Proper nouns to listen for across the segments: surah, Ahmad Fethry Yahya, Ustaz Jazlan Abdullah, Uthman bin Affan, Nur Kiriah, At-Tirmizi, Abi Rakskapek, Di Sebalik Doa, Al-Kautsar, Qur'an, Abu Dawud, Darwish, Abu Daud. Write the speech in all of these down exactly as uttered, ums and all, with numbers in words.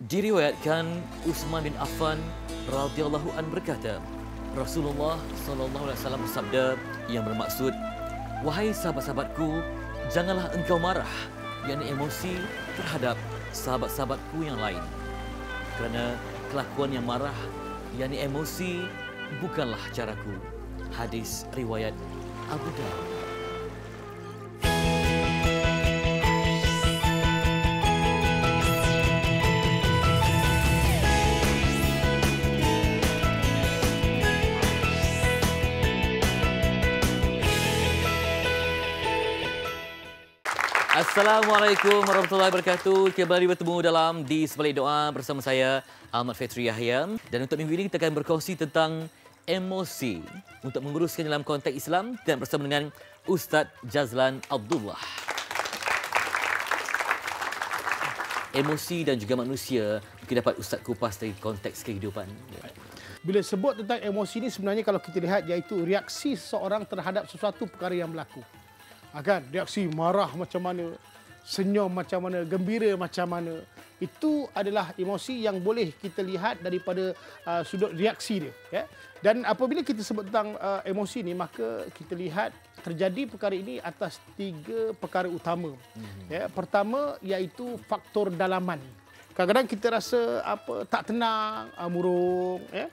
Diriwayatkan Uthman bin Affan radhiyallahu an berkata, Rasulullah sallallahu alaihi wasallam bersabda yang bermaksud, wahai sahabat-sahabatku, janganlah engkau marah, yakni emosi terhadap sahabat-sahabatku yang lain. Kerana kelakuan yang marah, yakni emosi, bukanlah caraku. Hadis riwayat Abu Dawud. Assalamualaikum warahmatullahi wabarakatuh. Kembali bertemu dalam Di Sebalik Doa bersama saya, Ahmad Fethry Yahya. Dan untuk minggu ini kita akan berkongsi tentang emosi untuk menguruskan dalam konteks Islam dan bersama dengan Ustaz Jazlan Abdullah. Emosi dan juga manusia, mungkin dapat Ustaz kupas dari konteks kehidupan. Bila sebut tentang emosi ini, sebenarnya kalau kita lihat iaitu reaksi seseorang terhadap sesuatu perkara yang berlaku. Akan reaksi marah macam mana, senyum macam mana, gembira macam mana. Itu adalah emosi yang boleh kita lihat daripada uh, sudut reaksi dia. Ya? Dan apabila kita sebut tentang uh, emosi ini, maka kita lihat terjadi perkara ini atas tiga perkara utama. Mm-hmm. Ya? Pertama, iaitu faktor dalaman. Kadang-kadang kita rasa apa tak tenang, uh, murung. Ya?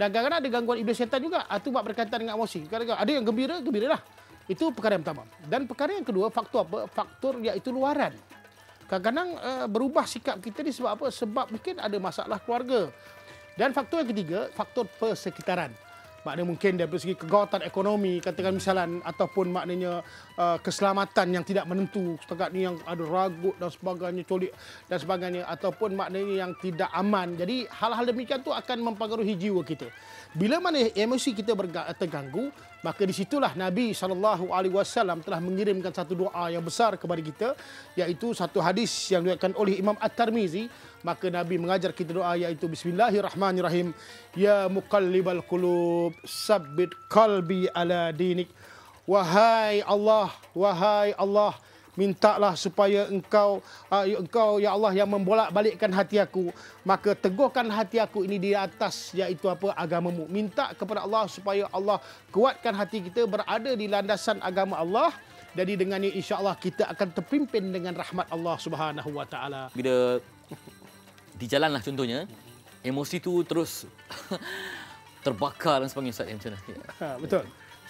Dan kadang-kadang ada gangguan iblis syaitan juga. Itu buat berkaitan dengan emosi. Kadang-kadang ada yang gembira, gembiralah. Itu perkara yang pertama. Dan perkara yang kedua, faktor apa? Faktor iaitu luaran. Kadang-kadang uh, berubah sikap kita ni sebab apa? Sebab mungkin ada masalah keluarga. Dan faktor yang ketiga, faktor persekitaran. Maknanya mungkin dari segi kegawatan ekonomi, katakan misalan, ataupun maknanya uh, keselamatan yang tidak menentu. Setakat ni yang ada ragut dan sebagainya, colik dan sebagainya. Ataupun maknanya yang tidak aman. Jadi hal-hal demikian tu akan mempengaruhi jiwa kita. Bila mana emosi kita terganggu, maka di situlah Nabi sallallahu alaihi wasallam telah mengirimkan satu doa yang besar kepada kita, iaitu satu hadis yang diriwayatkan oleh Imam At-Tirmizi. Maka Nabi mengajar kita doa iaitu bismillahirrahmanirrahim, ya muqallibal qulub sabbit qalbi ala dinik. Wahai Allah, wahai Allah, mintalah supaya engkau, uh, engkau ya Allah yang membolak-balikkan hati aku, maka teguhkan hati aku ini di atas iaitu apa? Agamamu. Minta kepada Allah supaya Allah kuatkan hati kita berada di landasan agama Allah. Jadi dengan ini insya-Allah kita akan terpimpin dengan rahmat Allah Subhanahu wa taala. Bila di jalanlah contohnya, emosi tu terus terbakar dan sebagainya, Ustaz, macam mana? Betul.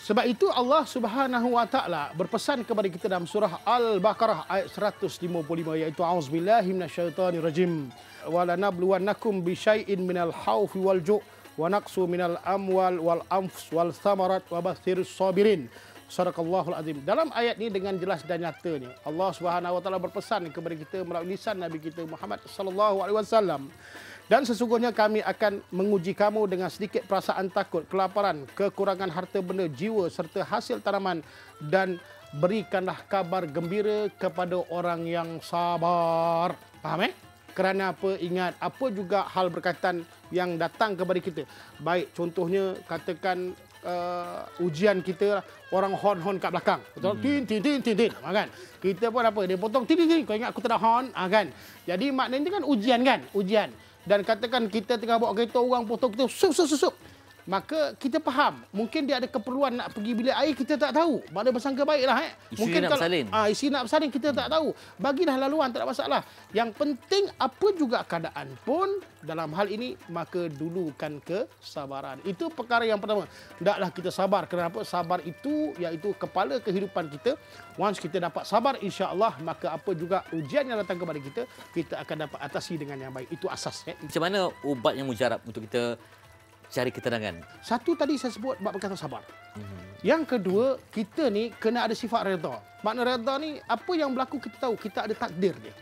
Sebab itu Allah Subhanahu wa taala berpesan kepada kita dalam surah Al-Baqarah ayat seratus lima puluh lima iaitu auzubillahi minasyaitonirrajim wa lanabluwannakum bisyai'in minal khaufi wal ju' wa naqsu minal amwal wal anfus wal thamarat wa basyirus sabirin. Sadaqallahul azim. Dalam ayat ini dengan jelas dan nyatanya Allah Subhanahu wa taala berpesan kepada kita melalui lisan Nabi kita Muhammad sallallahu alaihi wasallam. Dan sesungguhnya kami akan menguji kamu dengan sedikit perasaan takut, kelaparan, kekurangan harta benda, jiwa serta hasil tanaman, dan berikanlah kabar gembira kepada orang yang sabar. Faham eh? Kerana apa? Ingat, apa juga hal berkaitan yang datang kepada kita. Baik, contohnya katakan Uh, ujian kita, orang hon-hon kat belakang. Betul? Hmm. Tin, tin, tin, tin, tin. Ha, kan? Kita pun apa? Dia potong, tin, tin, tin. Kau ingat aku tak ada hon? Ha, kan? Jadi maknanya itu kan ujian kan? Ujian. Dan katakan kita tengah bawa kereta, orang potong kita, sup, sup, sup, sup. Maka kita faham. Mungkin dia ada keperluan nak pergi bilik air, kita tak tahu. Mana bersangka baiklah. Eh? Isi mungkin nak kalau, bersalin. Ah, isi nak bersalin, kita tak tahu. Bagilah laluan, tak ada masalah. Yang penting, apa juga keadaan pun dalam hal ini, maka dulukan kesabaran. Itu perkara yang pertama. Hendaklah kita sabar. Kenapa? Sabar itu iaitu kepala kehidupan kita. Once kita dapat sabar, insya-Allah, maka apa juga ujian yang datang kepada kita, kita akan dapat atasi dengan yang baik. Itu asas. Eh? Macam mana ubat yang mujarab untuk kita cari ketenangan? Satu tadi saya sebut bab berkata sabar. Mm-hmm. Yang kedua, kita ni kena ada sifat redha. Makna redha ni apa yang berlaku kita tahu, kita ada takdir dia.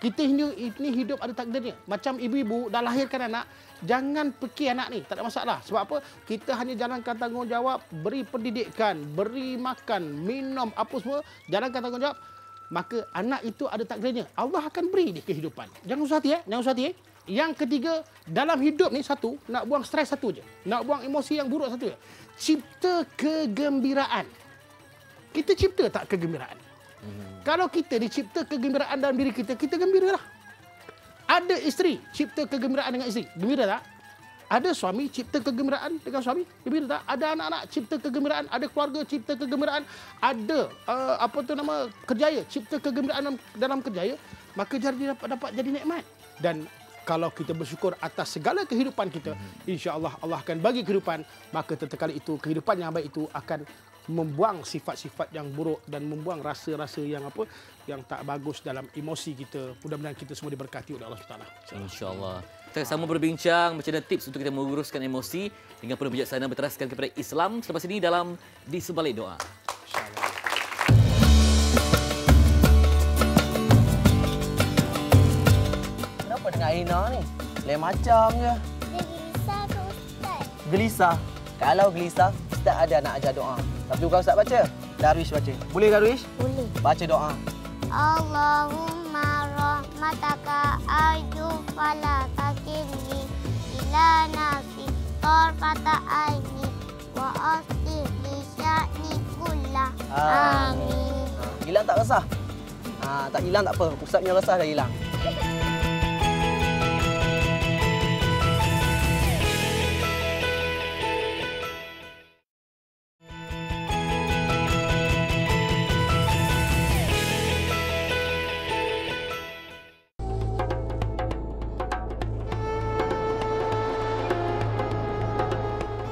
Kita ini hidup ada takdirnya. Macam ibu-ibu dah lahirkan anak, jangan fikir anak ni tak ada masalah. Sebab apa? Kita hanya jalankan tanggungjawab, beri pendidikan, beri makan, minum, apa semua, jalankan tanggungjawab, maka anak itu ada takdirnya. Allah akan beri dia kehidupan. Jangan susah hati eh, jangan susah hati eh. Yang ketiga, dalam hidup ni satu, nak buang stres satu je. Nak buang emosi yang buruk satu je. Cipta kegembiraan. Kita cipta tak kegembiraan? Hmm. Kalau kita dicipta kegembiraan dalam diri kita, kita gembiralah. Ada isteri cipta kegembiraan dengan isteri, gembira tak? Ada suami cipta kegembiraan dengan suami, gembira tak? Ada anak-anak cipta kegembiraan, ada keluarga cipta kegembiraan, ada uh, apa tu nama kerjaya cipta kegembiraan dalam, dalam kerjaya, maka jadi dapat dapat jadi nikmat. Dan kalau kita bersyukur atas segala kehidupan kita, insya-Allah Allah akan bagi kehidupan, maka tatkala itu kehidupan yang baik itu akan membuang sifat-sifat yang buruk dan membuang rasa-rasa yang apa yang tak bagus dalam emosi kita. Mudah-mudahan kita semua diberkati oleh Allah Subhanahu Wa Taala. Insya-Allah. Kita sama berbincang macam mana tips untuk kita menguruskan emosi dengan penuh bijaksana berteraskan kepada Islam selepas ini dalam Di Sebalik Doa. Kenapa dengan Aina ni? Lain macam je. Gelisah ke Ustaz? Gelisah. Kalau gelisah, Ustaz ada nak ajar doa. Tapi bukan Ustaz baca, Darwish baca. Boleh Darwish? Boleh. Baca doa. Allahumma rahmataka arju fala takilni ila nafsi tarfata aini wa aslih li sya'ni kullah. Amin. Hilang tak resah? Ha, tak hilang tak apa. Ustaz punya resah dah hilang.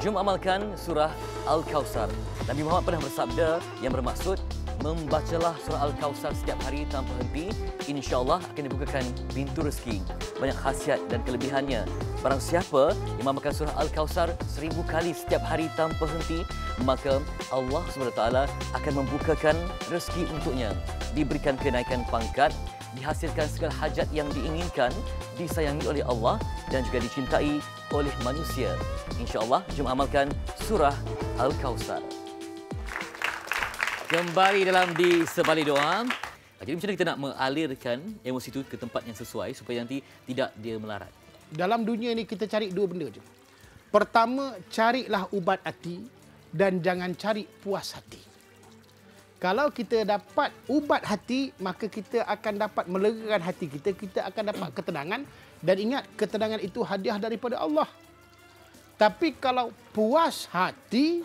Jom amalkan surah Al-Kautsar. Nabi Muhammad pernah bersabda yang bermaksud, membacalah surah Al-Kautsar setiap hari tanpa henti, insya-Allah akan dibukakan pintu rezeki. Banyak khasiat dan kelebihannya. Barang siapa yang mengamalkan surah Al-Kautsar seribu kali setiap hari tanpa henti, maka Allah subhanahu wa taala akan membukakan rezeki untuknya, diberikan kenaikan pangkat, dihasilkan segala hajat yang diinginkan, disayangi oleh Allah dan juga dicintai oleh manusia. InsyaAllah, jom amalkan surah Al-Kautsar. Kembali dalam Di Sebalik Doa. Jadi macam mana kita nak mengalirkan emosi itu ke tempat yang sesuai supaya nanti tidak dia melarat? Dalam dunia ini kita cari dua benda je. Pertama, carilah ubat hati dan jangan cari puas hati. Kalau kita dapat ubat hati, maka kita akan dapat melegakan hati kita, kita akan dapat ketenangan. Dan ingat, ketenangan itu hadiah daripada Allah. Tapi kalau puas hati,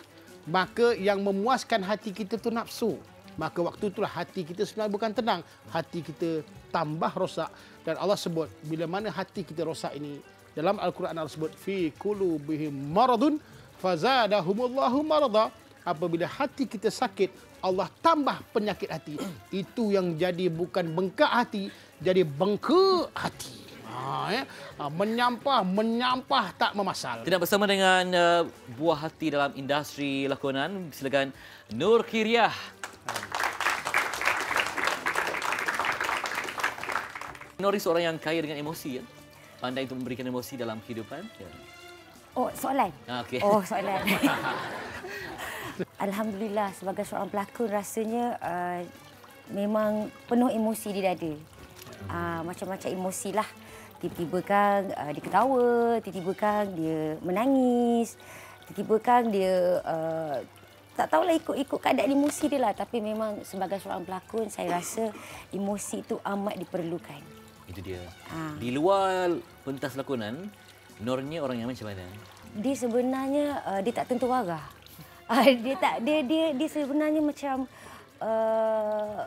maka yang memuaskan hati kita itu nafsu. Maka waktu itulah hati kita sebenarnya bukan tenang. Hati kita tambah rosak. Dan Allah sebut, bila mana hati kita rosak ini, dalam Al-Quran Allah sebut, fi qulubihim maradun fazadahumullahu marada. Apabila hati kita sakit, Allah tambah penyakit hati. Itu yang jadi bukan bengkak hati, jadi bengkak hati. Ha, ya? ha, menyampah, menyampah tak memasal. Tidak bersama dengan uh, buah hati dalam industri lakonan. Silakan Nur Kiriah. Nur seorang yang kaya dengan emosi. Ya? Pandai untuk memberikan emosi dalam kehidupan. Ya. Oh, soalan? Ah, okay. Oh, soalan. Alhamdulillah, sebagai seorang pelakon rasanya uh, memang penuh emosi di dada. Uh, Macam-macam emosi lah. Tiba-tiba kan uh, dia ketawa, tiba-tiba kan dia menangis, tiba-tiba kan dia uh, tak tahulah ikut-ikut keadaan emosi dia lah. Tapi memang sebagai seorang pelakon, saya rasa emosi itu amat diperlukan. Itu dia. Uh. Di luar pentas lakonan, Nornya orang yang macam mana? Dia sebenarnya uh, dia tak tentu arah. Uh, dia tak dia dia dia sebenarnya macam uh,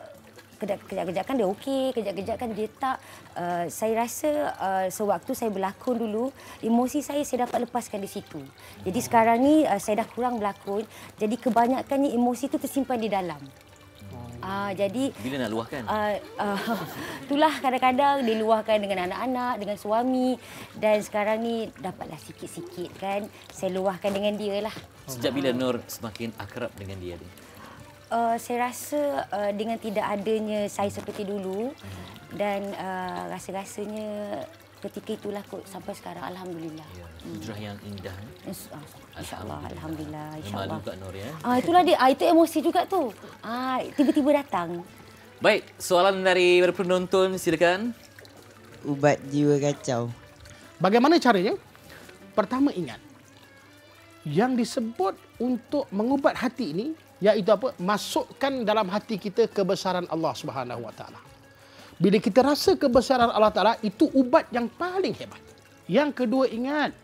kejap-kejap kan dia okey, kejap-kejap kan dia tak. Uh, saya rasa uh, sewaktu saya berlakon dulu, emosi saya saya dapat lepaskan di situ. Jadi sekarang ni uh, saya dah kurang berlakon, jadi kebanyakannya emosi itu tersimpan di dalam. Uh, jadi bila nak luahkan? Uh, uh, itulah kadang-kadang diluahkan dengan anak-anak, dengan suami. Dan sekarang ni dapatlah sikit-sikit kan, saya luahkan dengan dia lah. Sejak bila Nur semakin akrab dengan dia? Uh, saya rasa uh, dengan tidak adanya saya seperti dulu. Dan uh, rasa-rasanya ketika itulah kot sampai sekarang. Alhamdulillah. Ya, hijrah yang indah. InsyaAllah. Alhamdulillah. Alhamdulillah. InsyaAllah. Malu kat Nur ya. Ah, itulah dia. Ah, itu emosi juga tu. Ah, tiba-tiba datang. Baik. Soalan dari penonton. Silakan. Ubat jiwa kacau. Bagaimana caranya? Pertama ingat. Yang disebut untuk mengubat hati ini, iaitu apa? Masukkan dalam hati kita kebesaran Allah Subhanahu Wa Taala. Bila kita rasa kebesaran Allah Ta'ala, itu ubat yang paling hebat. Yang kedua, ingat,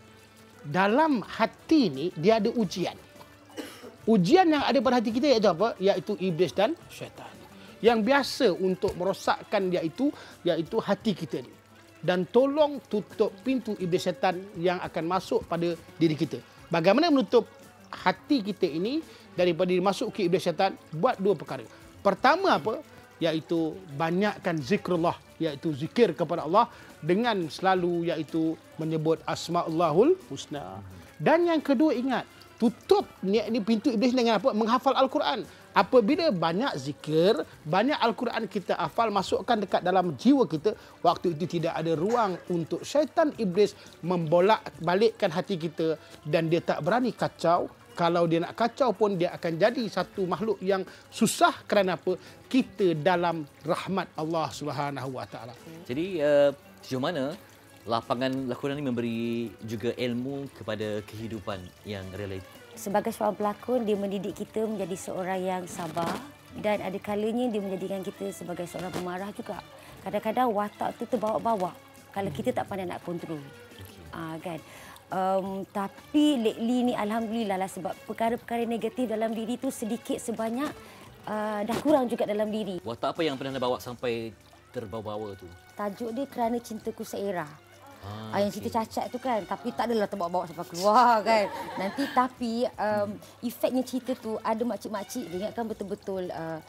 dalam hati ni dia ada ujian. Ujian yang ada pada hati kita iaitu apa? Iaitu iblis dan syaitan. Yang biasa untuk merosakkan dia itu, iaitu hati kita ni. Dan tolong tutup pintu iblis syaitan yang akan masuk pada diri kita. Bagaimana menutup hati kita ini daripada masuk ke iblis syaitan? Buat dua perkara. Pertama apa? Iaitu banyakkan zikrullah, iaitu zikir kepada Allah dengan selalu iaitu menyebut asma'ullahul husna. Dan yang kedua, ingat, tutup niat ni pintu iblis dengan apa? Menghafal Al-Quran. Apabila banyak zikir, banyak Al-Quran kita hafal, masukkan dekat dalam jiwa kita, waktu itu tidak ada ruang untuk syaitan iblis membolak-balikkan hati kita, dan dia tak berani kacau. Kalau dia nak kacau pun, dia akan jadi satu makhluk yang susah. Kerana apa? Kita dalam rahmat Allah Subhanahu Wa Taala. Jadi uh, sejauh mana lapangan lakonan ini memberi juga ilmu kepada kehidupan yang relatif? Sebagai seorang pelakon, dia mendidik kita menjadi seorang yang sabar, dan ada kalanya dia menjadikan kita sebagai seorang pemarah juga. Kadang-kadang watak tu terbawa-bawa kalau kita tak pandai nak kontrol. Ah, kan? Um, tapi lately ni alhamdulillah lah, sebab perkara-perkara negatif dalam diri tu sedikit sebanyak uh, dah kurang juga dalam diri. Watak apa yang pernah anda bawa sampai terbawa-bawa tu? Tajuk dia Kerana Cintaku Seera. Ah, yang cerita okay. Cacat tu kan, tapi tak adalah terbawa-bawa sampai keluar kan. Nanti tapi um, efeknya cerita tu ada makcik-makcik diingatkan betul-betul uh,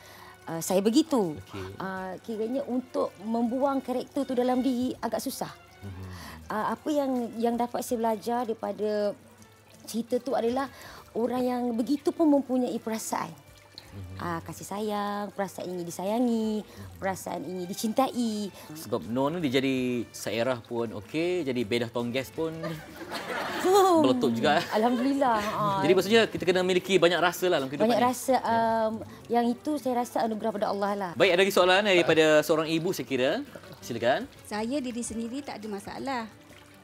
uh, saya begitu. Okay. Uh, kiranya untuk membuang karakter tu dalam diri agak susah. Mm-hmm. Uh, apa yang yang dapat saya belajar daripada cerita tu adalah orang yang begitu pun mempunyai perasaan. Ah, kasih sayang, perasaan ini disayangi, perasaan ini dicintai. Sebab Nona dia jadi seerah pun okey, jadi bedah tong gas pun meletup juga. Alhamdulillah. Jadi maksudnya kita kena memiliki banyak rasa lah dalam kehidupan. Banyak ini. Rasa um, yang itu saya rasa anugerah pada Allah lah. Baik, ada lagi soalan daripada seorang ibu saya kira. Silakan. Saya diri sendiri tak ada masalah,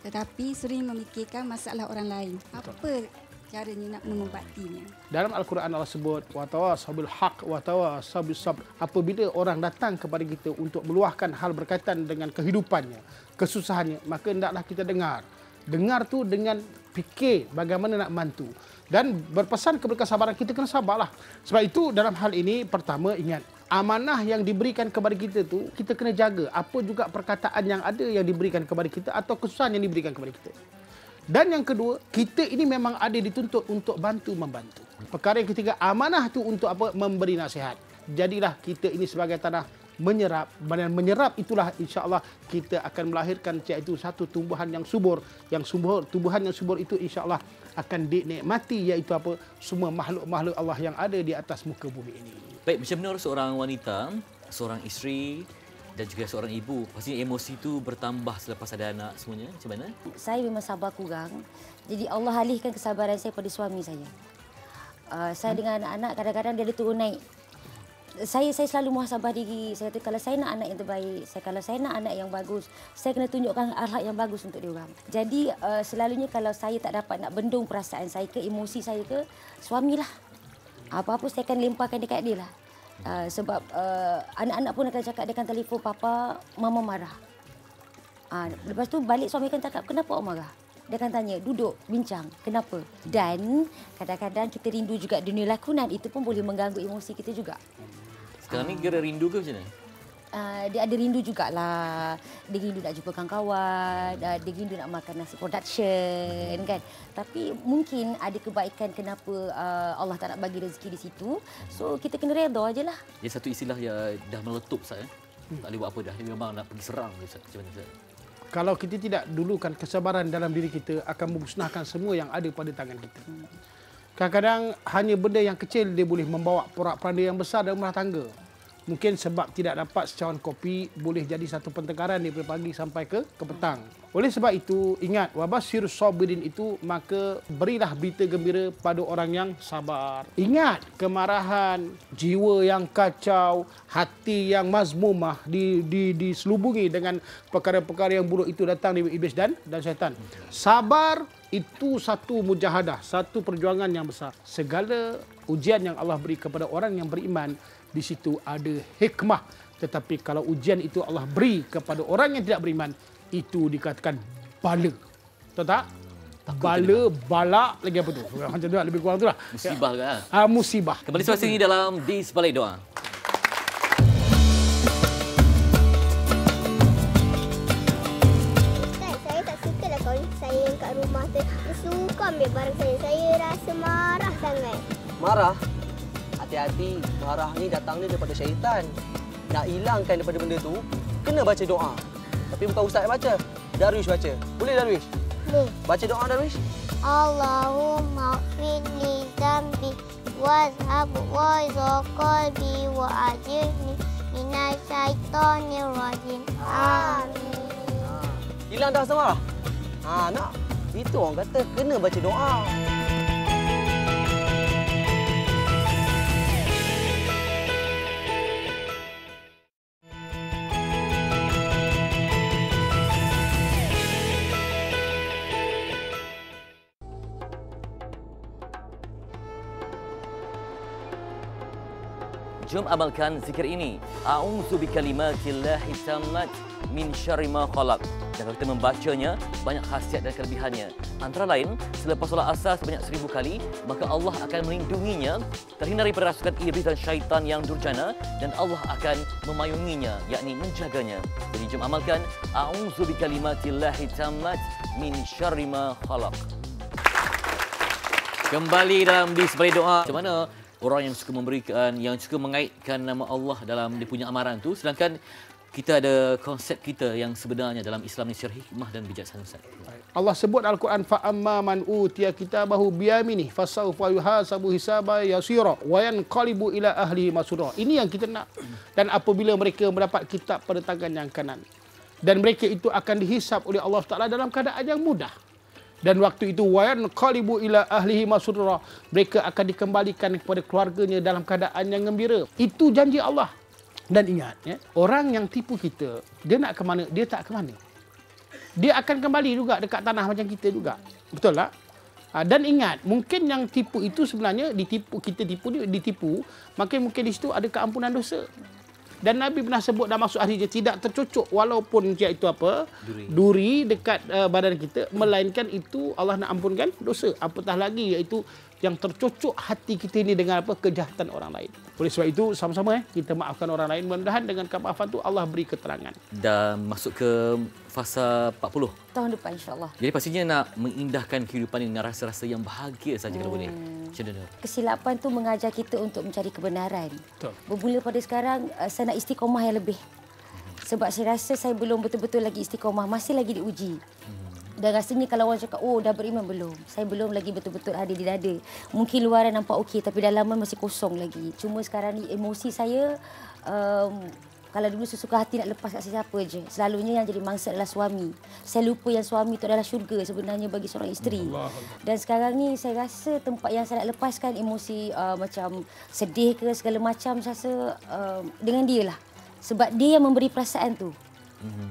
tetapi sering memikirkan masalah orang lain. Apa caranya nak mengobatinya? Dalam Al-Quran Allah sebut watawasabil haq watawasabil sabr. Apabila orang datang kepada kita untuk meluahkan hal berkaitan dengan kehidupannya, kesusahannya, maka hendaklah kita dengar. Dengar tu dengan fikir bagaimana nak bantu, dan berpesan kepada kesabaran. Kita kena sabarlah. Sebab itu dalam hal ini, pertama ingat, amanah yang diberikan kepada kita tu kita kena jaga. Apa juga perkataan yang ada yang diberikan kepada kita atau kesusahan yang diberikan kepada kita. Dan yang kedua, kita ini memang ada dituntut untuk bantu-membantu. Perkara yang ketiga, amanah itu untuk apa? Memberi nasihat. Jadilah kita ini sebagai tanah menyerap. Dan menyerap itulah insya Allah kita akan melahirkan iaitu satu tumbuhan yang subur. Yang subur, tumbuhan yang subur itu insya Allah akan dinikmati iaitu apa? Semua makhluk-makhluk Allah yang ada di atas muka bumi ini. Baik, macam mana seorang wanita, seorang isteri, dan juga seorang ibu, pastinya emosi itu bertambah selepas ada anak semuanya. Macam mana? Saya memang sabar kurang. Jadi Allah alihkan kesabaran saya pada suami saya. Uh, saya hmm. dengan anak-anak kadang-kadang dia ada turun naik. Saya saya selalu muhasabah diri. Saya kata kalau saya nak anak yang terbaik, saya kalau saya nak anak yang bagus, saya kena tunjukkan akhlak yang bagus untuk dia orang. Jadi uh, selalunya kalau saya tak dapat nak bendung perasaan saya ke emosi saya ke, suamilah. Apa-apa saya akan lemparkan dekat dia lah. Uh, sebab anak-anak uh, pun akan cakap, dia akan telefon, papa, mama marah. Uh, lepas tu balik suami akan cakap, kenapa awak marah? Dia akan tanya, duduk, bincang, kenapa? Dan kadang-kadang kita rindu juga dunia lakonan, itu pun boleh mengganggu emosi kita juga. Sekarang uh, ni kira rindu ke macam mana? Uh, dia ada rindu jugalah. Dia rindu nak jumpa kawan-kawan, uh, dia rindu nak makan nasi production, kan. Tapi mungkin ada kebaikan kenapa uh, Allah tak nak bagi rezeki di situ. So, kita kena redha je lah. Ya, satu istilah yang dah meletup, Ustaz. Hmm. Tak boleh buat apa dah. Dia memang nak pergi serang je, Ustaz. Macam mana, Ustaz? Kalau kita tidak dulukan kesabaran dalam diri kita, akan memusnahkan semua yang ada pada tangan kita. Kadang-kadang hanya benda yang kecil, dia boleh membawa porak-poranda yang besar dalam rumah tangga. Mungkin sebab tidak dapat secawan kopi, boleh jadi satu pertengkaran daripada pagi sampai ke, ke petang. Oleh sebab itu, ingat, wabashir sabirin itu, maka berilah berita gembira pada orang yang sabar. Ingat, kemarahan, jiwa yang kacau, hati yang mazmumah, di, di, diselubungi dengan perkara-perkara yang buruk itu datang dari iblis dan, dan syaitan. Sabar itu satu mujahadah, satu perjuangan yang besar. Segala ujian yang Allah beri kepada orang yang beriman, di situ ada hikmah. Tetapi kalau ujian itu Allah beri kepada orang yang tidak beriman, itu dikatakan bala. Tahu tak? Takut bala, balak, lagi apa tu? Macam tu lah, lebih kurang tu lah. Musibah ke? Ya. Ha, musibah. Kembali selepas ini dalam Di Sebalik Doa. Marah, hati-hati, marah ni datangnya daripada syaitan. Nak hilangkan daripada benda tu, kena baca doa. Tapi bukan ustaz baca, Darwish baca. Boleh Darwish? Boleh. Baca doa Darwish? Allahumma ghfirli dhanbi wazhabhu ghaiza qalbi wa ajirni minasy syaitanir rajim. Amin. Hilang dah rasa marah? Ha, nak? Itu orang kata kena baca doa. Jom amalkan zikir ini. A'udzu bikalimatillahit tammat min syarri ma khalaq. Dan kalau kita membacanya, banyak khasiat dan kelebihannya. Antara lain, selepas solat asar sebanyak seribu kali, maka Allah akan melindunginya, terhindar daripada rasukan iblis dan syaitan yang durjana, dan Allah akan memayunginya, yakni menjaganya. Jadi jom amalkan A'udzu bikalimatillahit tammat min syarri ma khalaq. Kembali dalam Di Sebalik Doa. Macam mana orang yang suka memberikan, yang suka mengaitkan nama Allah dalam dia punya amaran tu, sedangkan kita ada konsep kita yang sebenarnya dalam Islam ni syar'i hikmah dan bijaksana. Allah sebut Al-Quran, fa amma man utiya kitabahu biyaminih fasawfa yuhasabu hisaban yasira wa yanqalibu ila ahlihi masrura. Ini yang kita nak. Dan apabila mereka mendapat kitab pada tangan yang kanan, dan mereka itu akan dihisap oleh Allah Taala dalam keadaan yang mudah. Dan waktu itu wayan qalibu ila ahlihi masrura, mereka akan dikembalikan kepada keluarganya dalam keadaan yang gembira. Itu janji Allah. Dan ingat ya, orang yang tipu kita, dia nak ke mana, dia tak ke mana. Dia akan kembali juga dekat tanah macam kita juga. Betul tak? Dan ingat, mungkin yang tipu itu sebenarnya ditipu, kita tipu dia ditipu, maka mungkin di situ ada keampunan dosa. Dan Nabi pernah sebut dah masuk hari dia tidak tercucuk walaupun dia itu apa duri, duri dekat uh, badan kita, melainkan itu Allah nak ampunkan dosa. Apatah lagi iaitu yang tercucuk hati kita ini dengan apa kejahatan orang lain. Oleh sebab itu sama-sama eh kita maafkan orang lain, mudah-mudahan dengan kemaafan tu Allah beri keterangan. Dan masuk ke fasa empat puluh tahun depan insya-Allah. Jadi pastinya nak mengindahkan kehidupan dengan rasa-rasa yang bahagia saja hmm. kalau boleh. Kesilapan tu mengajar kita untuk mencari kebenaran. Betul. Bermula pada sekarang, saya nak istiqomah yang lebih. Sebab saya rasa saya belum betul-betul lagi istiqomah, masih lagi diuji. Dan rasanya kalau orang cakap, oh dah beriman belum? Saya belum lagi betul-betul ada di dada. Mungkin luaran nampak okey, tapi dalaman masih kosong lagi. Cuma sekarang ni emosi saya, um, kalau dulu sesuka hati nak lepas kat sesiapa je. Selalunya yang jadi mangsa adalah suami. Saya lupa yang suami itu adalah syurga sebenarnya bagi seorang isteri. Allah. Dan sekarang ni saya rasa tempat yang saya nak lepaskan emosi uh, macam sedih ke segala macam, saya rasa uh, dengan dia lah. Sebab dia yang memberi perasaan tu.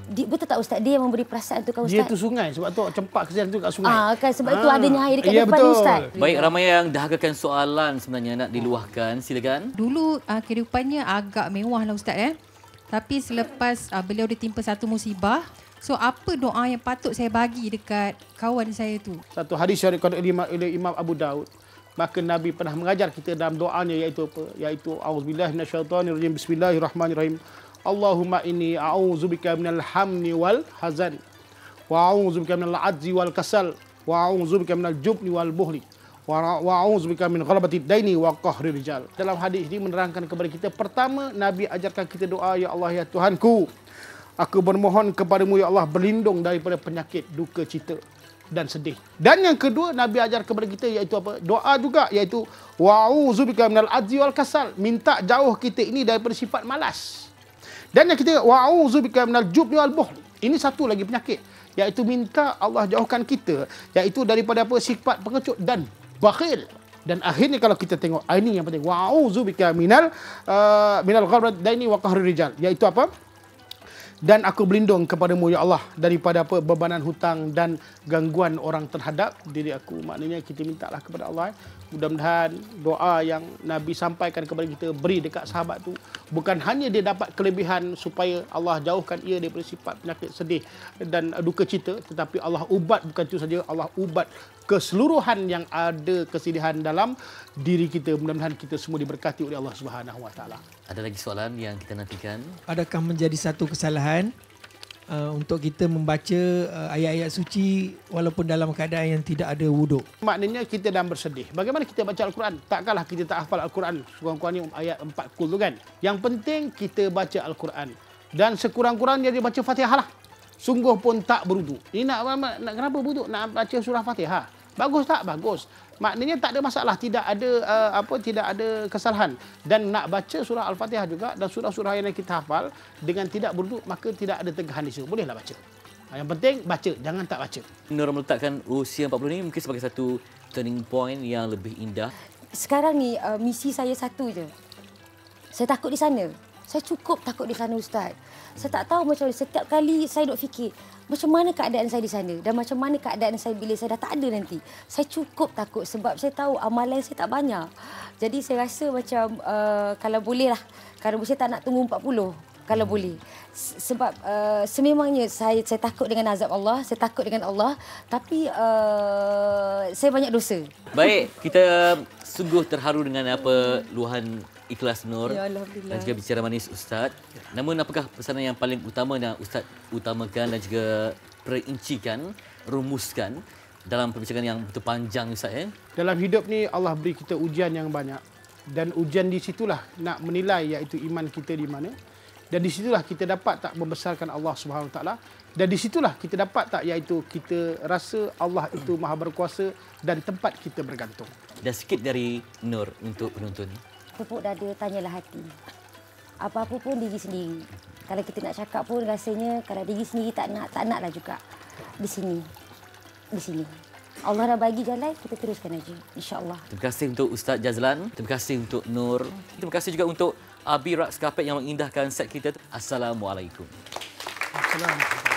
Dia, betul tak Ustaz? Dia yang memberi perasaan tu kan Ustaz? Dia tu sungai. Sebab tu cempak kesian tu kat sungai. Ah, kan, sebab ah. itu adanya air dekat ya, depan betul. Ustaz. Baik, ramai yang dah keluarkan soalan sebenarnya nak diluahkan. Silakan. Dulu uh, kehidupannya agak mewah lah Ustaz. Eh? Tapi selepas uh, beliau ditimpa satu musibah, so apa doa yang patut saya bagi dekat kawan saya tu? Satu hadis yang dikatakan oleh Imam Abu Daud. Maka Nabi pernah mengajar kita dalam doanya iaitu apa? Iaitu auzubillahi minasyaitanirrajim bismillahirrahmanirrahim. Allahumma inni a'udzubika minal hamni wal hazan wa a'udzubika minal ajzi wal kasal wa a'udzubika minal jubni wal buhli wa a'udzubika min ghalabati daini wa qahri rijal. Dalam hadis ini menerangkan kepada kita, pertama Nabi ajarkan kita doa, ya Allah ya Tuhanku, aku bermohon kepadamu ya Allah berlindung daripada penyakit, duka cita dan sedih. Dan yang kedua Nabi ajar kepada kita iaitu apa? Doa juga iaitu wa a'udzubika minal ajzi wal kasal, minta jauh kita ini daripada sifat malas. Dan yang ketiga, wa'udzubika minal jubni wal buhl. Ini satu lagi penyakit, iaitu minta Allah jauhkan kita, iaitu daripada apa? Sifat pengecut dan bakhil. Dan akhirnya kalau kita tengok, ini yang penting, wa'udzubika minal uh, minal ghalabati daini wa qahri rijal, iaitu apa? Dan aku berlindung kepadamu ya Allah daripada apa? Bebanan hutang dan gangguan orang terhadap diri aku. Maknanya kita mintalah kepada Allah. Mudah-mudahan doa yang Nabi sampaikan kepada kita, beri dekat sahabat tu, Bukan hanya dia dapat kelebihan supaya Allah jauhkan ia daripada sifat penyakit sedih dan duka cita, tetapi Allah ubat bukan itu saja, Allah ubat keseluruhan yang ada kesedihan dalam diri kita. Mudah-mudahan kita semua diberkati oleh Allah Subhanahu Wa Taala. Ada lagi soalan yang kita nantikan? Adakah menjadi satu kesalahan Uh, untuk kita membaca uh, ayat-ayat suci walaupun dalam keadaan yang tidak ada wuduk? Maknanya kita dah bersedih. Bagaimana kita baca Al-Quran? Takkanlah kita tak hafal Al-Quran. Sekurang-kurangnya ayat empat kul tu kan. Yang penting kita baca Al-Quran. Dan sekurang-kurangnya dia baca Fatihah lah. Sungguh pun tak berwuduk. Ini nak, nak kenapa berwuduk? Nak baca surah Fatihah. Bagus tak? Bagus. Maknanya tak ada masalah, tidak ada uh, apa tidak ada kesalahan. Dan nak baca surah Al-Fatihah juga dan surah-surah yang kita hafal dengan tidak berwuduk, maka tidak ada tegahan di situ. Bolehlah baca. Yang penting baca, jangan tak baca. Nur meletakkan usia empat puluh ini mungkin sebagai satu turning point yang lebih indah. Sekarang ni uh, misi saya satu je. Saya takut di sana. Saya cukup takut di sana, Ustaz. Saya tak tahu macam mana. Setiap kali saya duk fikir, macam mana keadaan saya di sana dan macam mana keadaan saya bila saya dah tak ada nanti. Saya cukup takut sebab saya tahu amalan saya tak banyak. Jadi saya rasa macam uh, kalau boleh lah. Kalau saya tak nak tunggu empat puluh. Kalau boleh. Sebab uh, sememangnya saya, saya takut dengan azab Allah. Saya takut dengan Allah. Tapi uh, saya banyak dosa. Baik, kita sungguh terharu dengan apa luahan ikhlas Nur ya, dan juga bicara manis Ustaz. Namun apakah pesanan yang paling utama yang Ustaz utamakan dan juga perincikan, rumuskan dalam perbincangan yang betul panjang Ustaz ya? Dalam hidup ni Allah beri kita ujian yang banyak. Dan ujian di situlah nak menilai iaitu iman kita di mana. Dan di situlah kita dapat tak membesarkan Allah Subhanahu Wa Taala. Dan di situlah kita dapat tak iaitu kita rasa Allah itu maha berkuasa dan tempat kita bergantung. Dan sikit dari Nur untuk penonton. Tepuk dada, tanyalah hati. Apa-apa pun diri sendiri. Kalau kita nak cakap pun rasanya kalau diri sendiri tak nak, tak naklah juga. Di sini. Di sini. Allah dah bagi jalan, kita teruskan aja. InsyaAllah. Terima kasih untuk Ustaz Jazlan. Terima kasih untuk Nur. Terima kasih juga untuk Abi Rakskapek yang mengindahkan set kita. Assalamualaikum. Assalamualaikum.